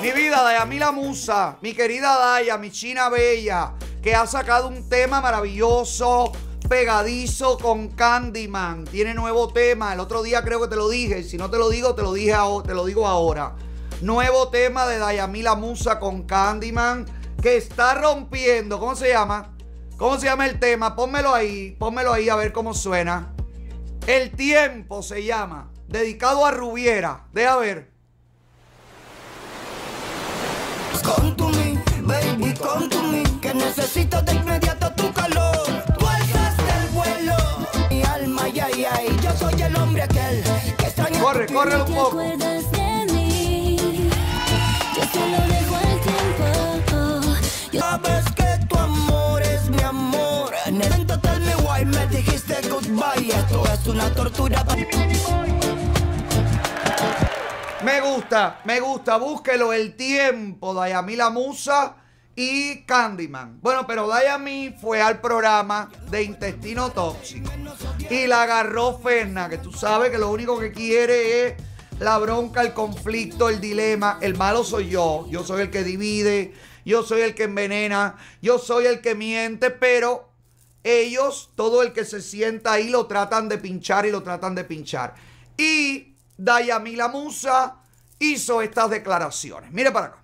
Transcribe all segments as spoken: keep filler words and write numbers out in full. Mi vida, Dayamí la Musa, mi querida Daya, mi china bella, que ha sacado un tema maravilloso, pegadizo con Candyman. Tiene nuevo tema, el otro día creo que te lo dije, si no te lo digo, te lo, dije ahora, te lo digo ahora. Nuevo tema de Dayamí la Musa con Candyman, que está rompiendo. ¿Cómo se llama? ¿Cómo se llama el tema? Pónmelo ahí, pónmelo ahí a ver cómo suena. El Tiempo se llama, dedicado a Rubiera. Deja ver. Come to me, baby, come to me, que necesito de inmediato tu calor. Tú alzaste el vuelo, mi alma, ay, ay, ay. Yo soy el hombre aquel que extraña. Corre, corre un poco. Te acuerdas de mí, yo te lo dejo al tiempo. Yo... Sabes que tu amor es mi amor. En el momento tal me guay, me dijiste goodbye. Esto es una tortura para mí. Me gusta, me gusta, búsquelo, El Tiempo, Dayamí la Musa y Candyman. Bueno, pero Dayamí fue al programa de Intestino Tóxico y la agarró Ferna, que tú sabes que lo único que quiere es la bronca, el conflicto, el dilema. El malo soy yo, yo soy el que divide, yo soy el que envenena, yo soy el que miente, pero ellos, todo el que se sienta ahí, lo tratan de pinchar y lo tratan de pinchar. Y... Dayamí la Musa hizo estas declaraciones. Mire para acá.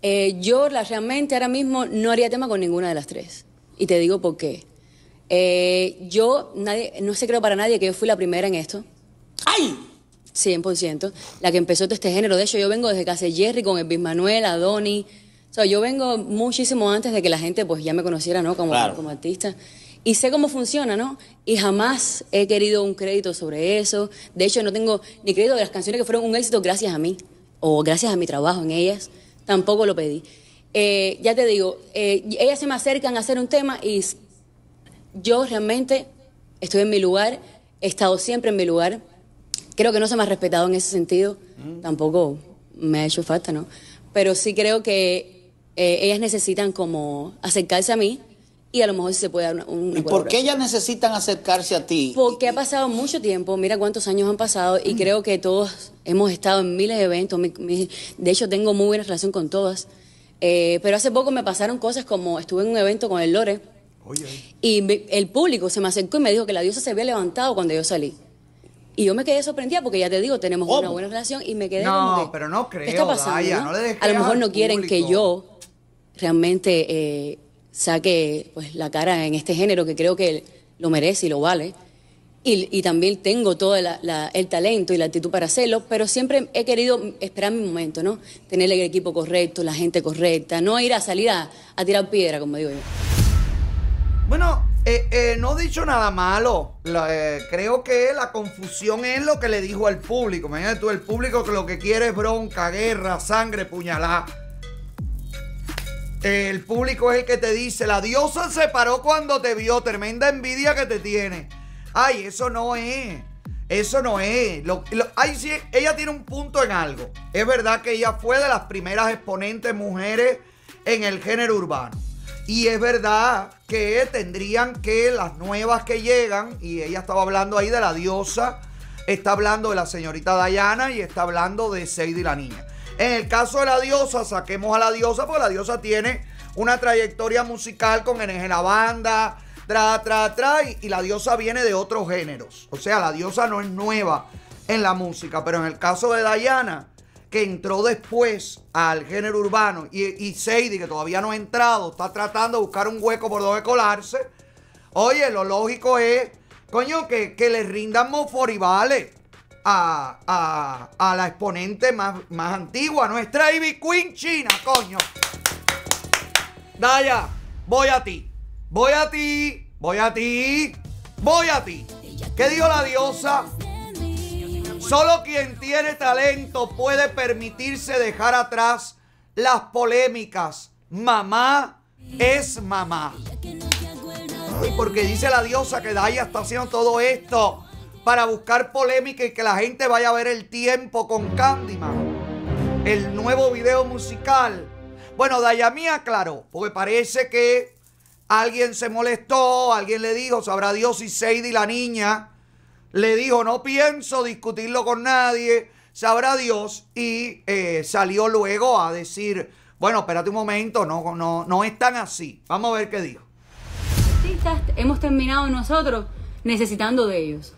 Eh, yo la, realmente ahora mismo no haría tema con ninguna de las tres. Y te digo por qué. Eh, yo, nadie, no se creo para nadie que yo fui la primera en esto. ¡Ay! cien por ciento. La que empezó todo este género. De hecho, yo vengo desde que hace Jerry con Elvis Manuela, Donny. O sea, yo vengo muchísimo antes de que la gente pues ya me conociera, ¿no? Como, claro, como artista. Y sé cómo funciona, ¿no? Y jamás he querido un crédito sobre eso. De hecho, no tengo ni crédito de las canciones que fueron un éxito gracias a mí. O gracias a mi trabajo en ellas. Tampoco lo pedí. Eh, ya te digo, eh, ellas se me acercan a hacer un tema y yo realmente estoy en mi lugar. He estado siempre en mi lugar. Creo que no se me ha respetado en ese sentido. Mm. Tampoco me ha hecho falta, ¿no? Pero sí creo que eh, ellas necesitan como acercarse a mí. Y a lo mejor se puede dar una, una ¿Y por qué ellas necesitan acercarse a ti? Porque ha pasado mucho tiempo, mira cuántos años han pasado, y mm. creo que todos hemos estado en miles de eventos, mi, mi, de hecho tengo muy buena relación con todas, eh, pero hace poco me pasaron cosas como, estuve en un evento con el Lore, Oye. y me, el público se me acercó y me dijo que La Diosa se había levantado cuando yo salí. Y yo me quedé sorprendida porque ya te digo, tenemos oh. una buena relación y me quedé no, como que, pero no creo, ¿qué está pasando? Daya, ¿no? No le a lo mejor no quieren público. que yo realmente... Eh, saque pues la cara en este género que creo que lo merece y lo vale, y, y también tengo todo la, la, el talento y la actitud para hacerlo, pero siempre he querido esperar mi momento, ¿no? Tener el equipo correcto, la gente correcta, no ir a salir a, a tirar piedra, como digo yo. Bueno, eh, eh, no he dicho nada malo, la, eh, creo que la confusión es lo que le dijo al público. Imagínate tú, el público que lo que quiere es bronca, guerra, sangre, puñalada. El público es el que te dice, La Diosa se paró cuando te vio, tremenda envidia que te tiene. Ay, eso no es, eso no es. Lo, lo, ay, sí, ella tiene un punto en algo. Es verdad que ella fue de las primeras exponentes mujeres en el género urbano. Y es verdad que tendrían que las nuevas que llegan, y ella estaba hablando ahí de La Diosa, está hablando de la señorita Dayana y está hablando de Seidi la Niña. En el caso de La Diosa, saquemos a La Diosa, porque La Diosa tiene una trayectoria musical con en la banda, tra, tra, tra, y, y La Diosa viene de otros géneros. O sea, La Diosa no es nueva en la música, pero en el caso de Dayana, que entró después al género urbano, y, y Seidi, que todavía no ha entrado, está tratando de buscar un hueco por donde colarse, oye, lo lógico es, coño, que, que le rindan moforibales. A, a, a la exponente más, más antigua, nuestra Ivy Queen china, coño. Daya, voy a ti, voy a ti, voy a ti, voy a ti. ¿Qué dijo La Diosa? Solo quien tiene talento puede permitirse dejar atrás las polémicas. Mamá es mamá. Ay, porque dice La Diosa que Daya está haciendo todo esto para buscar polémica y que la gente vaya a ver El Tiempo con Candyman, el nuevo video musical. Bueno, Dayamí aclaró, porque parece que alguien se molestó, alguien le dijo, sabrá Dios si Seidi la niña le dijo, no pienso discutirlo con nadie, sabrá Dios, y eh, salió luego a decir, bueno, espérate un momento, no, no, no es tan así. Vamos a ver qué dijo. Hemos terminado nosotros necesitando de ellos.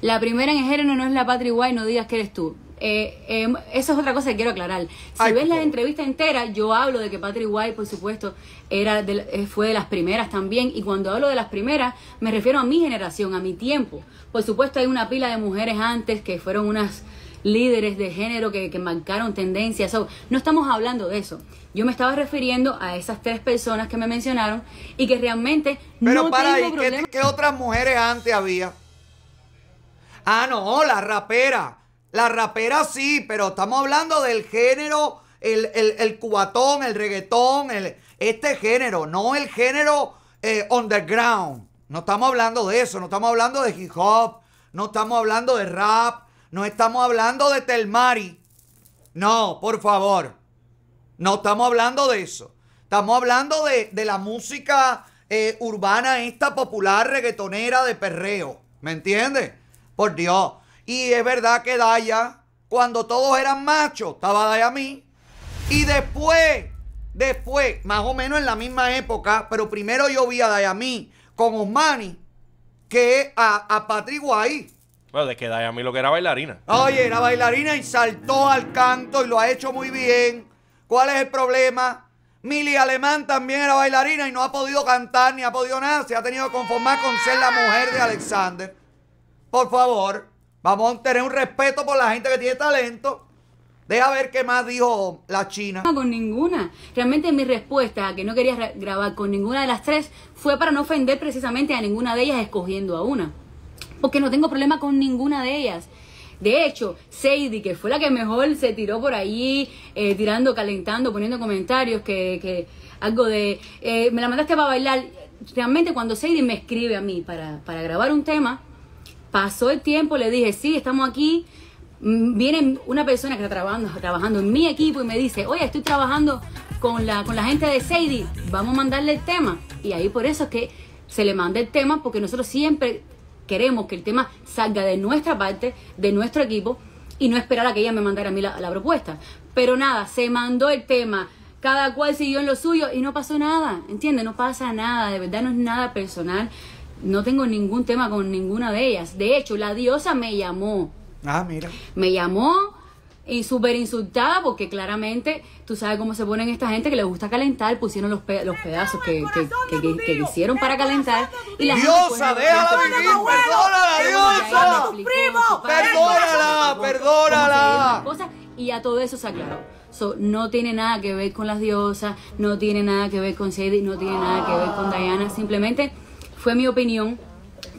La primera en el género no es la Patri Guay, no digas que eres tú. Eh, eh, eso es otra cosa que quiero aclarar. Si Ay, ves la entrevista entera, yo hablo de que Patri Guay, por supuesto, era de, fue de las primeras también. Y cuando hablo de las primeras, me refiero a mi generación, a mi tiempo. Por supuesto, hay una pila de mujeres antes que fueron unas líderes de género que, que marcaron tendencias. So, no estamos hablando de eso. Yo me estaba refiriendo a esas tres personas que me mencionaron y que realmente Pero no para tengo ahí, problema. ¿Qué, ¿Qué otras mujeres antes había? Ah, no, la rapera. La rapera sí, pero estamos hablando del género, el, el, el cubatón, el reggaetón, el, este género, no el género eh, underground. No estamos hablando de eso, no estamos hablando de hip hop, no estamos hablando de rap, no estamos hablando de Telmari. No, por favor, no estamos hablando de eso. Estamos hablando de, de la música eh, urbana, esta popular reggaetonera de perreo, ¿me entiendes? Por Dios. Y es verdad que Daya, cuando todos eran machos, estaba Dayamí. Y después, después, más o menos en la misma época, pero primero yo vi a Dayamí con Osmani que a, a Patri Guay. Bueno, de que Dayamí lo que era bailarina. Oye, era bailarina y saltó al canto y lo ha hecho muy bien. ¿Cuál es el problema? Milly Alemán también era bailarina y no ha podido cantar ni ha podido nada. Se ha tenido que conformar con ser la mujer de Alexander. Por favor. Vamos a tener un respeto por la gente que tiene talento. Deja ver qué más dijo la china. No, con ninguna. Realmente mi respuesta a que no quería grabar con ninguna de las tres fue para no ofender precisamente a ninguna de ellas escogiendo a una. Porque no tengo problema con ninguna de ellas. De hecho, Seidi, que fue la que mejor se tiró por ahí, eh, tirando, calentando, poniendo comentarios, que, que algo de... Eh, me la mandaste para bailar. Realmente cuando Seidi me escribe a mí para, para grabar un tema... Pasó el tiempo, le dije, sí, estamos aquí. Viene una persona que está trabajando, trabajando en mi equipo y me dice, oye, estoy trabajando con la, con la gente de Seidi, vamos a mandarle el tema. Y ahí por eso es que se le manda el tema, porque nosotros siempre queremos que el tema salga de nuestra parte, de nuestro equipo, y no esperar a que ella me mandara a mí la, la propuesta. Pero nada, se mandó el tema, cada cual siguió en lo suyo y no pasó nada, ¿entiendes? No pasa nada, de verdad no es nada personal. No tengo ningún tema con ninguna de ellas. De hecho, la diosa me llamó. Ah, mira. Me llamó y súper insultada porque claramente tú sabes cómo se ponen esta gente que les gusta calentar. Pusieron los, pe los pedazos que, que, que, que, que hicieron para calentar. Y la diosa, déjala vivir. Perdónala, diosa. Primo, perdónala, perdónala. Y a todo eso se aclaró. So, no tiene nada que ver con las diosas, no tiene nada que ver con Sadie, no tiene nada que ver con Diana. Simplemente... Fue mi opinión,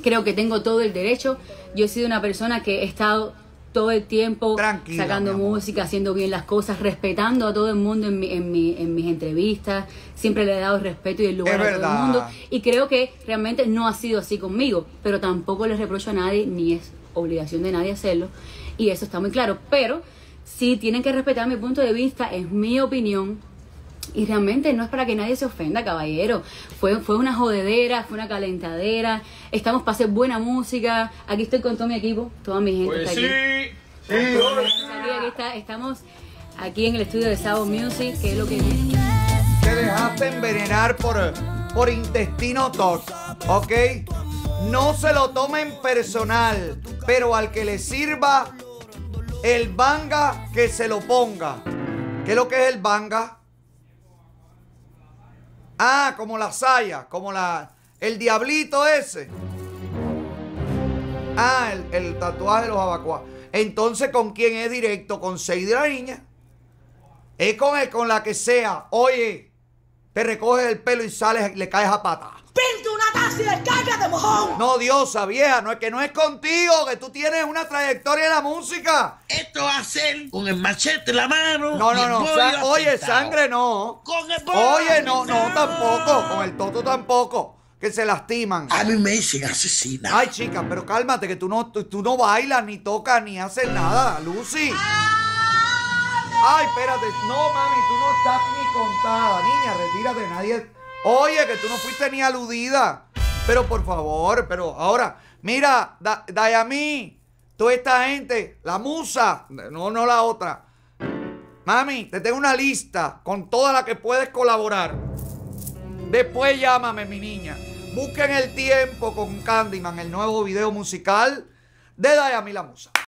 creo que tengo todo el derecho. Yo he sido una persona que he estado todo el tiempo tranquila, sacando música, haciendo bien las cosas, respetando a todo el mundo en, mi, en, mi, en mis entrevistas. Siempre le he dado respeto y el lugar es a verdad. Todo el mundo. Y creo que realmente no ha sido así conmigo, pero tampoco les reprocho a nadie, ni es obligación de nadie hacerlo. Y eso está muy claro. Pero sí tienen que respetar mi punto de vista, es mi opinión. Y realmente no es para que nadie se ofenda, caballero. Fue, fue una jodedera, fue una calentadera. Estamos para hacer buena música. Aquí estoy con todo mi equipo, toda mi gente pues está sí, aquí. Sí, sí. Aquí está, estamos aquí en el estudio de Savo Music, que es lo que... Te dejaste envenenar por, por intestino tóxico, ¿ok? No se lo tomen personal, pero al que le sirva el banga, que se lo ponga. ¿Qué es lo que es el banga? Ah, como la saya, como la... El diablito ese. Ah, el, el tatuaje de los abacuá. Entonces, ¿con quién es directo? Con Seidi la niña. Es con el, con la que sea. Oye, te recoges el pelo y sales y le caes a pata. ¡Pinte una taza y descárgate, mojón! No, diosa, vieja, no es que no es contigo, que tú tienes una trayectoria en la música. Esto va a ser con el machete en la mano. No, no, no. O sea, oye, pintado. Sangre no. Con el oye, no, no, tampoco. Con el toto tampoco. Que se lastiman. A mí me dicen asesina. Ay, chica, pero cálmate, que tú no, tú, tú no bailas, ni tocas, ni haces nada, Lucy. Ay, espérate. No, mami, tú no estás ni contada. Niña, retírate, nadie... Oye, que tú no fuiste ni aludida. Pero por favor, pero ahora, mira, Dayamí, Toda esta gente, la musa, no, no la otra. Mami, te tengo una lista con toda la que puedes colaborar. Después llámame, mi niña. Busquen El Tiempo con Candyman, el nuevo video musical de Dayamí la Musa.